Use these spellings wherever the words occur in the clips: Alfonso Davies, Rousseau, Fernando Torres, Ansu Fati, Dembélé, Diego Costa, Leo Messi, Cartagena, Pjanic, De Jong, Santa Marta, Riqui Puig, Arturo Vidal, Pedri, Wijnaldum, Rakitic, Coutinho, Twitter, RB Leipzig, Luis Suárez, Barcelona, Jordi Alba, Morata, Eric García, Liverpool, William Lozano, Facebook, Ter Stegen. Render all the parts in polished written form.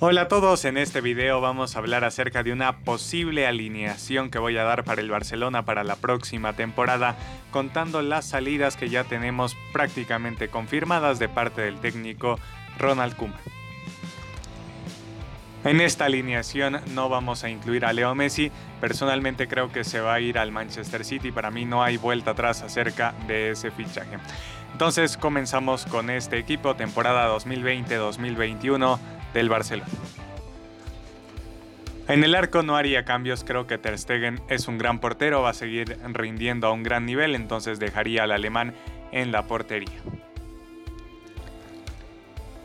Hola a todos, en este video vamos a hablar acerca de una posible alineación que voy a dar para el Barcelona para la próxima temporada, contando las salidas que ya tenemos prácticamente confirmadas de parte del técnico Ronald Koeman. En esta alineación no vamos a incluir a Leo Messi, personalmente creo que se va a ir al Manchester City, para mí no hay vuelta atrás acerca de ese fichaje. Entonces comenzamos con este equipo, temporada 2020-2021 del Barcelona. En el arco no haría cambios, creo que Ter Stegen es un gran portero, va a seguir rindiendo a un gran nivel, entonces dejaría al alemán en la portería.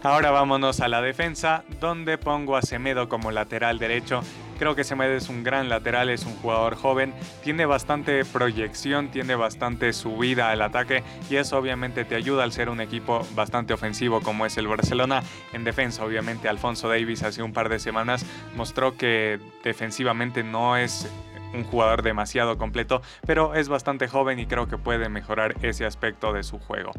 Ahora vámonos a la defensa, donde pongo a Semedo como lateral derecho. Creo que Semedo es un gran lateral, es un jugador joven, tiene bastante proyección, tiene bastante subida al ataque y eso obviamente te ayuda al ser un equipo bastante ofensivo como es el Barcelona. En defensa, obviamente, Alfonso Davies hace un par de semanas mostró que defensivamente no es un jugador demasiado completo, pero es bastante joven y creo que puede mejorar ese aspecto de su juego.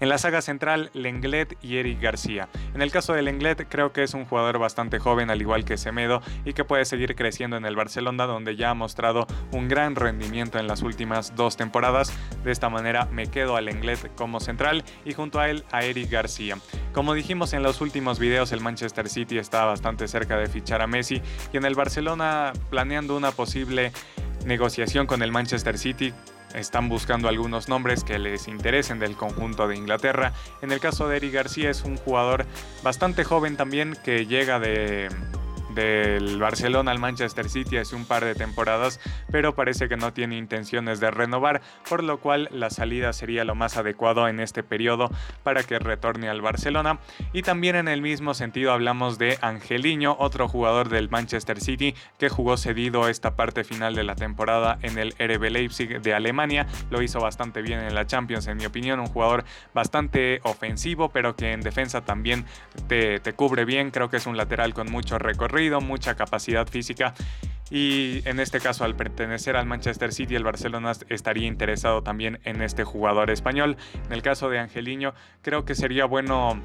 En la saga central, Lenglet y Eric García. En el caso de Lenglet, creo que es un jugador bastante joven, al igual que Semedo, y que puede seguir creciendo en el Barcelona, donde ya ha mostrado un gran rendimiento en las últimas dos temporadas. De esta manera me quedo a Lenglet como central y junto a él a Eric García. Como dijimos en los últimos videos, el Manchester City está bastante cerca de fichar a Messi y en el Barcelona, planeando una posible negociación con el Manchester City, están buscando algunos nombres que les interesen del conjunto de Inglaterra. En el caso de Eric García, es un jugador bastante joven también que llega del Barcelona al Manchester City hace un par de temporadas, pero parece que no tiene intenciones de renovar, por lo cual la salida sería lo más adecuado en este periodo para que retorne al Barcelona. Y también en el mismo sentido hablamos de Angeliño, otro jugador del Manchester City que jugó cedido esta parte final de la temporada en el RB Leipzig de Alemania. Lo hizo bastante bien en la Champions, en mi opinión, un jugador bastante ofensivo, pero que en defensa también te cubre bien. Creo que es un lateral con mucho recorrido, mucha capacidad física, y en este caso, al pertenecer al Manchester City, el Barcelona estaría interesado también en este jugador español. En el caso de Angeliño, creo que sería bueno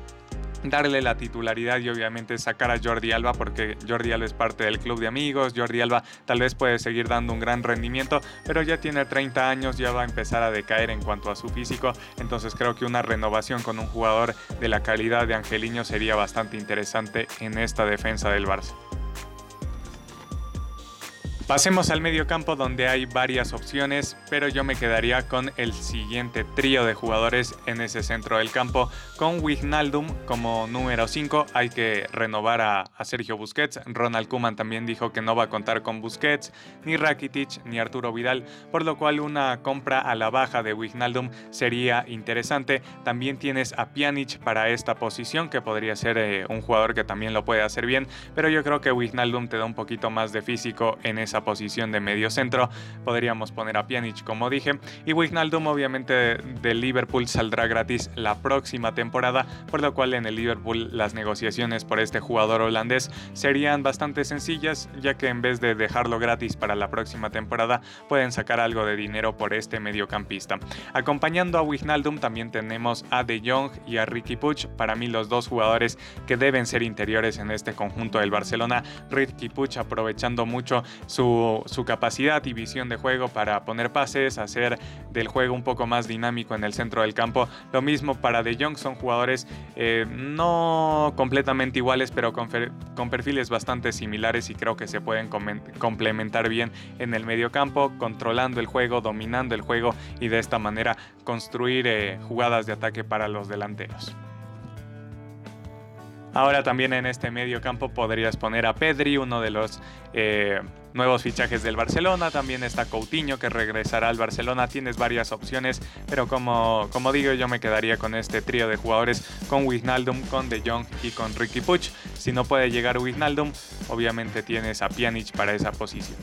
darle la titularidad y obviamente sacar a Jordi Alba, porque Jordi Alba es parte del club de amigos. Jordi Alba tal vez puede seguir dando un gran rendimiento, pero ya tiene 30 años, ya va a empezar a decaer en cuanto a su físico, entonces creo que una renovación con un jugador de la calidad de Angeliño sería bastante interesante en esta defensa del Barça. Pasemos al mediocampo, donde hay varias opciones, pero yo me quedaría con el siguiente trío de jugadores en ese centro del campo, con Wijnaldum como número 5. Hay que renovar a Sergio Busquets. Ronald Koeman también dijo que no va a contar con Busquets, ni Rakitic, ni Arturo Vidal, por lo cual una compra a la baja de Wijnaldum sería interesante. También tienes a Pjanic para esta posición, que podría ser un jugador que también lo puede hacer bien, pero yo creo que Wijnaldum te da un poquito más de físico en esa posición de medio centro. Podríamos poner a Pjanic, como dije, y Wijnaldum obviamente de Liverpool saldrá gratis la próxima temporada, por lo cual en el Liverpool las negociaciones por este jugador holandés serían bastante sencillas, ya que en vez de dejarlo gratis para la próxima temporada pueden sacar algo de dinero por este mediocampista. Acompañando a Wijnaldum también tenemos a De Jong y a Riqui Puig, para mí los dos jugadores que deben ser interiores en este conjunto del Barcelona. Riqui Puig aprovechando mucho su capacidad y visión de juego para poner pases, hacer del juego un poco más dinámico en el centro del campo. Lo mismo para De Jong, son jugadores no completamente iguales, pero con perfiles bastante similares, y creo que se pueden complementar bien en el mediocampo, controlando el juego, dominando el juego, y de esta manera construir jugadas de ataque para los delanteros. Ahora también en este mediocampo podrías poner a Pedri, uno de los nuevos fichajes del Barcelona. También está Coutinho, que regresará al Barcelona. Tienes varias opciones, pero como digo, yo me quedaría con este trío de jugadores, con Wijnaldum, con De Jong y con Riqui Puig. Si no puede llegar Wijnaldum, obviamente tienes a Pjanic para esa posición.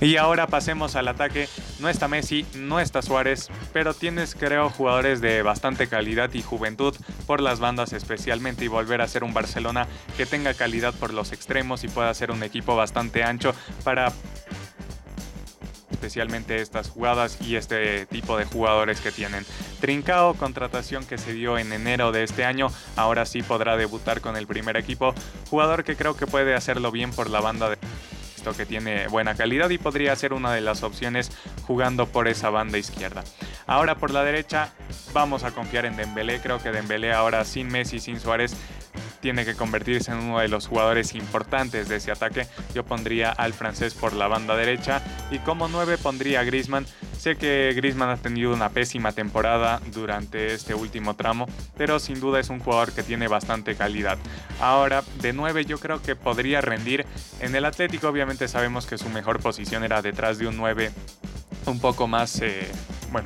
Y ahora pasemos al ataque. No está Messi, no está Suárez, pero tienes, creo, jugadores de bastante calidad y juventud por las bandas especialmente, y volver a ser un Barcelona que tenga calidad por los extremos y pueda ser un equipo bastante ancho para especialmente estas jugadas y este tipo de jugadores que tienen. Trincao, contratación que se dio en enero de este año, ahora sí podrá debutar con el primer equipo, jugador que creo que puede hacerlo bien por la banda de... esto que tiene buena calidad y podría ser una de las opciones jugando por esa banda izquierda. Ahora por la derecha vamos a confiar en Dembélé, creo que Dembélé ahora sin Messi, sin Suárez, tiene que convertirse en uno de los jugadores importantes de ese ataque. Yo pondría al francés por la banda derecha y como 9 pondría a Griezmann. Sé que Griezmann ha tenido una pésima temporada durante este último tramo, pero sin duda es un jugador que tiene bastante calidad. Ahora, de 9 yo creo que podría rendir. En el Atlético obviamente sabemos que su mejor posición era detrás de un 9 un poco más...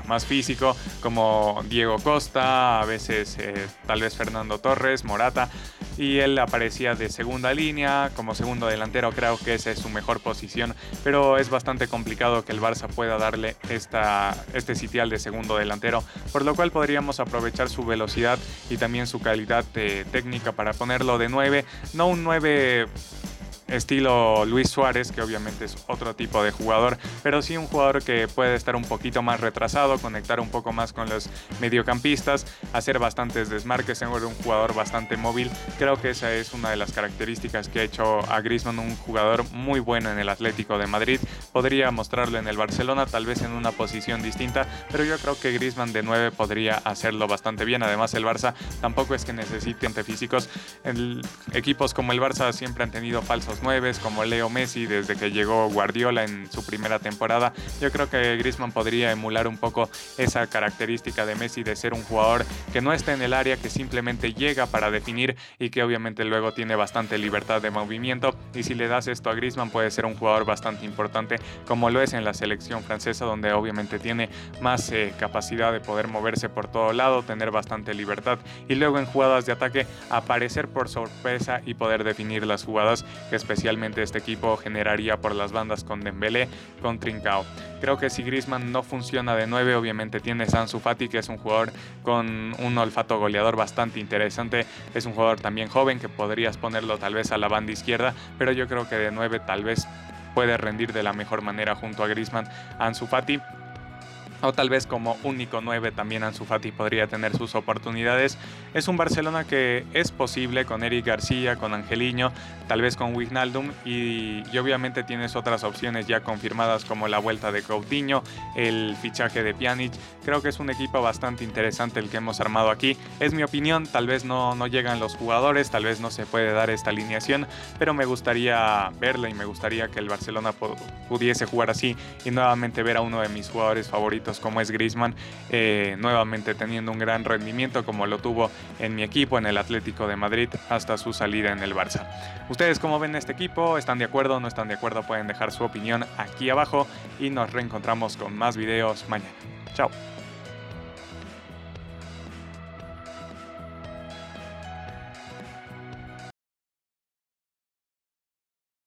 más físico, como Diego Costa, a veces tal vez Fernando Torres, Morata, y él aparecía de segunda línea, como segundo delantero, creo que esa es su mejor posición, pero es bastante complicado que el Barça pueda darle este sitial de segundo delantero, por lo cual podríamos aprovechar su velocidad y también su calidad técnica para ponerlo de 9, no un 9... estilo Luis Suárez, que obviamente es otro tipo de jugador, pero sí un jugador que puede estar un poquito más retrasado, conectar un poco más con los mediocampistas, hacer bastantes desmarques, ser un jugador bastante móvil. Creo que esa es una de las características que ha hecho a Griezmann un jugador muy bueno en el Atlético de Madrid. Podría mostrarlo en el Barcelona, tal vez en una posición distinta, pero yo creo que Griezmann de 9 podría hacerlo bastante bien. Además, el Barça tampoco es que necesite antefísicos. Equipos como el Barça siempre han tenido falsos 9s como Leo Messi desde que llegó Guardiola en su primera temporada. Yo creo que Griezmann podría emular un poco esa característica de Messi de ser un jugador que no está en el área, que simplemente llega para definir y que obviamente luego tiene bastante libertad de movimiento, y si le das esto a Griezmann puede ser un jugador bastante importante como lo es en la selección francesa, donde obviamente tiene más capacidad de poder moverse por todo lado, tener bastante libertad y luego en jugadas de ataque aparecer por sorpresa y poder definir las jugadas que especialmente este equipo generaría por las bandas con Dembélé, con Trincao. Creo que si Griezmann no funciona de 9, obviamente tienes a Ansu Fati, que es un jugador con un olfato goleador bastante interesante. Es un jugador también joven que podrías ponerlo tal vez a la banda izquierda, pero yo creo que de 9 tal vez puede rendir de la mejor manera junto a Griezmann, Ansu Fati. O tal vez como único 9 también Ansu Fati podría tener sus oportunidades. Es un Barcelona que es posible con Eric García, con Angeliño, tal vez con Wijnaldum y obviamente tienes otras opciones ya confirmadas como la vuelta de Coutinho, el fichaje de Pjanic. Creo que es un equipo bastante interesante el que hemos armado aquí. Es mi opinión, tal vez no llegan los jugadores, tal vez no se puede dar esta alineación, pero me gustaría verla y me gustaría que el Barcelona pudiese jugar así y nuevamente ver a uno de mis jugadores favoritos como es Griezmann, nuevamente teniendo un gran rendimiento como lo tuvo en mi equipo, en el Atlético de Madrid, hasta su salida en el Barça. ¿Ustedes cómo ven este equipo? ¿Están de acuerdo o no están de acuerdo? Pueden dejar su opinión aquí abajo y nos reencontramos con más videos mañana. Chao.